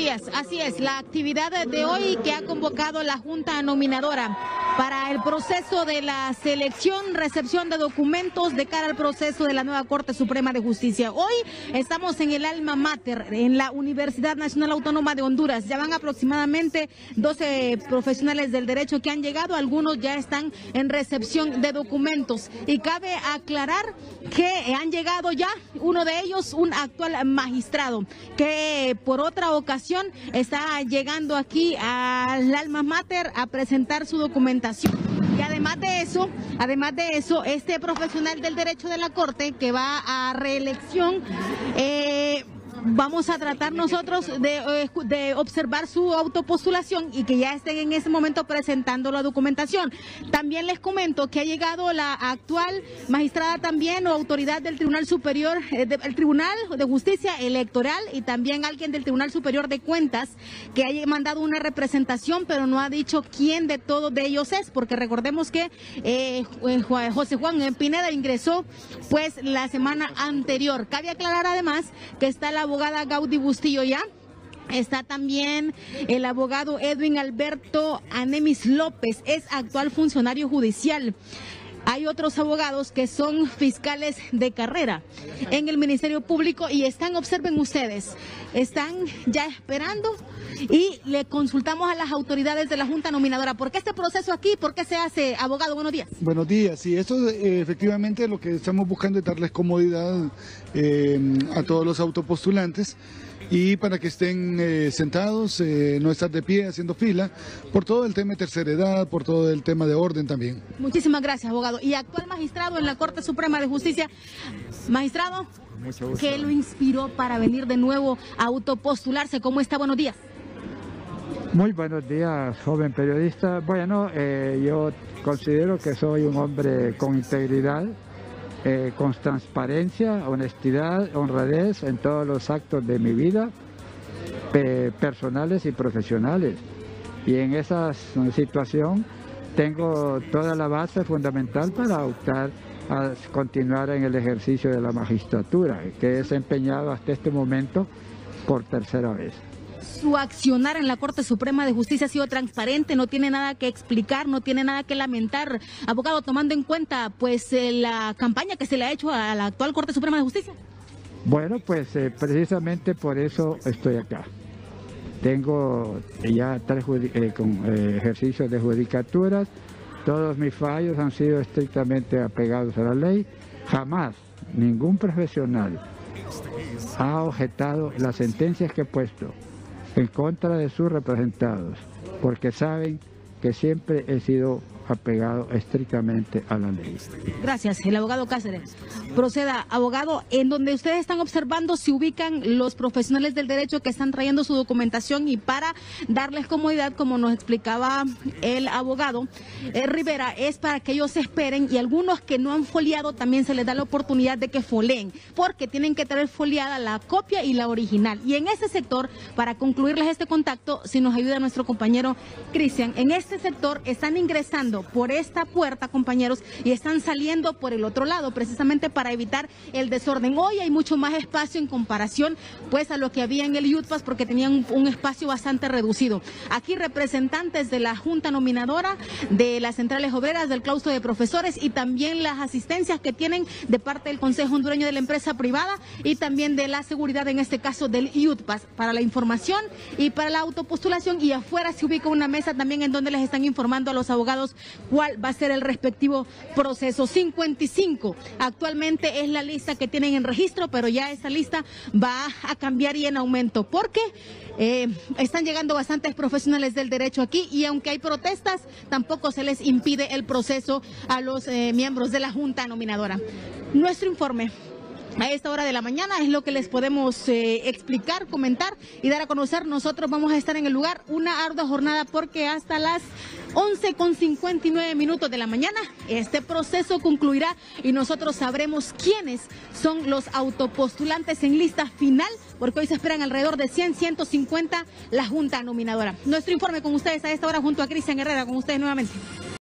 días. Así es, la actividad de hoy que ha convocado la Junta Nominadora para el proceso de la selección, recepción de documentos de cara al proceso de la nueva Corte Suprema de Justicia. Hoy estamos en el alma mater, en la Universidad Nacional Autónoma de Honduras. Ya van aproximadamente 12 profesionales del derecho que han llegado, algunos ya están en recepción de documentos. Y cabe aclarar que han llegado ya, uno de ellos, un actual magistrado, que por otra ocasión está llegando aquí al alma mater a presentar su documentación. Y además de eso, este profesional del derecho de la Corte que va a reelección, vamos a tratar nosotros de observar su autopostulación y que ya estén en ese momento presentando la documentación. También les comento que ha llegado la actual magistrada también o autoridad del Tribunal Superior, del Tribunal de Justicia Electoral, y también alguien del Tribunal Superior de Cuentas que haya mandado una representación, pero no ha dicho quién de todos de ellos es, porque recordemos que José Juan Pineda ingresó pues la semana anterior. Cabe aclarar además que está la abogada Gaudí Bustillo ya, está también el abogado Edwin Alberto Anemis López, es actual funcionario judicial. Hay otros abogados que son fiscales de carrera en el Ministerio Público y están, observen ustedes, están ya esperando, y le consultamos a las autoridades de la Junta Nominadora. ¿Por qué este proceso aquí? ¿Por qué se hace, abogado? Buenos días. Buenos días. Sí, esto efectivamente lo que estamos buscando es darles comodidad a todos los autopostulantes, y para que estén sentados, no estar de pie haciendo fila, por todo el tema de tercera edad, por todo el tema de orden también. Muchísimas gracias, abogado. Y actual magistrado en la Corte Suprema de Justicia, magistrado, ¿qué lo inspiró para venir de nuevo a autopostularse? ¿Cómo está? Buenos días. Muy buenos días, joven periodista. Bueno, yo considero que soy un hombre con integridad, con transparencia, honestidad, honradez en todos los actos de mi vida, personales y profesionales. Y en esa situación tengo toda la base fundamental para optar a continuar en el ejercicio de la magistratura, que he desempeñado hasta este momento por tercera vez. Su accionar en la Corte Suprema de Justicia ha sido transparente, no tiene nada que explicar, no tiene nada que lamentar, abogado, tomando en cuenta pues la campaña que se le ha hecho a la actual Corte Suprema de Justicia. Bueno, pues precisamente por eso estoy acá. Tengo ya 3 ejercicios de judicaturas, todos mis fallos han sido estrictamente apegados a la ley, jamás ningún profesional ha objetado las sentencias que he puesto en contra de sus representados, porque saben que siempre he sido apegado estrictamente a la ley. Gracias, el abogado Cáceres. Proceda, abogado, en donde ustedes están observando se ubican los profesionales del derecho que están trayendo su documentación, y para darles comodidad, como nos explicaba el abogado Rivera, es para que ellos esperen, y algunos que no han foliado también se les da la oportunidad de que foleen, porque tienen que tener foliada la copia y la original. Y en este sector, para concluirles este contacto, si nos ayuda nuestro compañero Cristian, en este sector están ingresando por esta puerta, compañeros, y están saliendo por el otro lado, precisamente para evitar el desorden. Hoy hay mucho más espacio en comparación pues a lo que había en el IUTPAS, porque tenían un espacio bastante reducido. Aquí representantes de la Junta Nominadora, de las centrales obreras, del claustro de profesores, y también las asistencias que tienen de parte del Consejo Hondureño de la Empresa Privada y también de la seguridad, en este caso del IUTPAS, para la información y para la autopostulación. Y afuera se ubica una mesa también en donde les están informando a los abogados cuál va a ser el respectivo proceso. 55 actualmente es la lista que tienen en registro, pero ya esa lista va a cambiar y en aumento, porque están llegando bastantes profesionales del derecho aquí, y aunque hay protestas, tampoco se les impide el proceso a los miembros de la Junta Nominadora. Nuestro informe a esta hora de la mañana es lo que les podemos explicar, comentar y dar a conocer. Nosotros vamos a estar en el lugar, una ardua jornada, porque hasta las 11:59 de la mañana este proceso concluirá y nosotros sabremos quiénes son los autopostulantes en lista final, porque hoy se esperan alrededor de 100, 150 la Junta Nominadora. Nuestro informe con ustedes a esta hora, junto a Cristian Herrera, con ustedes nuevamente.